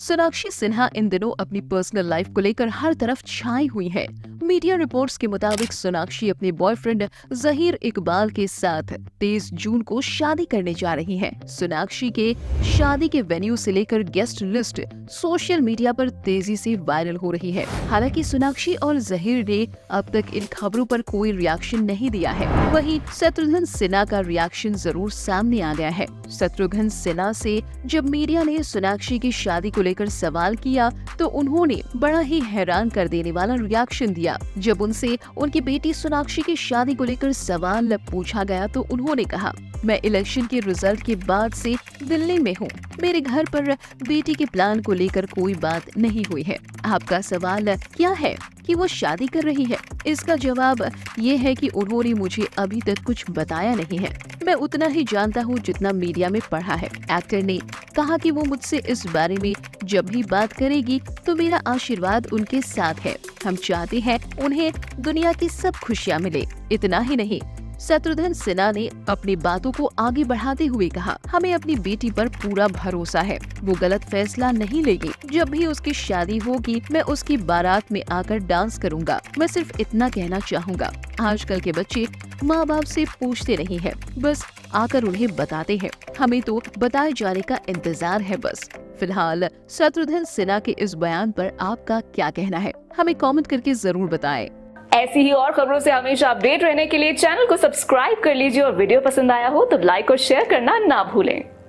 सोनाक्षी सिन्हा इन दिनों अपनी personal life को लेकर हर तरफ छाई हुई हैं। मीडिया रिपोर्ट्स के मुताबिक सोनाक्षी अपने बॉयफ्रेंड जहीर इकबाल के साथ 23 जून को शादी करने जा रही हैं। सोनाक्षी के शादी के वेन्यू से लेकर गेस्ट लिस्ट सोशल मीडिया पर तेजी से वायरल हो रही है। हालांकि सोनाक्षी और जहीर ने अब तक इन खबरों पर कोई रिएक्शन नहीं दिया है। वहीं शत्रुघ्न सिन्हा का रिएक्शन जरूर सामने आ गया है। शत्रुघ्न सिन्हा से जब मीडिया ने सोनाक्षी की शादी को लेकर सवाल किया तो उन्होंने बड़ा ही हैरान कर देने वाला रिएक्शन दिया। जब उनसे उनकी बेटी सोनाक्षी की शादी को लेकर सवाल पूछा गया तो उन्होंने कहा, मैं इलेक्शन के रिजल्ट के बाद से दिल्ली में हूँ। मेरे घर पर बेटी के प्लान को लेकर कोई बात नहीं हुई है। आपका सवाल क्या है कि वो शादी कर रही है? इसका जवाब ये है कि उन्होंने मुझे अभी तक कुछ बताया नहीं है। मैं उतना ही जानता हूँ जितना मीडिया में पढ़ा है। एक्टर ने कहा कि वो मुझसे इस बारे में जब भी बात करेगी तो मेरा आशीर्वाद उनके साथ है। हम चाहते हैं उन्हें दुनिया की सब खुशियाँ मिले। इतना ही नहीं, शत्रुघ्न सिन्हा ने अपनी बातों को आगे बढ़ाते हुए कहा, हमें अपनी बेटी पर पूरा भरोसा है। वो गलत फैसला नहीं लेगी। जब भी उसकी शादी होगी मैं उसकी बारात में आकर डांस करूंगा। मैं सिर्फ इतना कहना चाहूंगा, आजकल के बच्चे माँ बाप से पूछते नहीं है, बस आकर उन्हें बताते हैं। हमें तो बताए जाने का इंतजार है बस। फिलहाल शत्रुघ्न सिन्हा के इस बयान पर आपका क्या कहना है, हमें कॉमेंट करके जरूर बताएं। ऐसी ही और खबरों से हमेशा अपडेट रहने के लिए चैनल को सब्सक्राइब कर लीजिए और वीडियो पसंद आया हो तो लाइक और शेयर करना ना भूलें।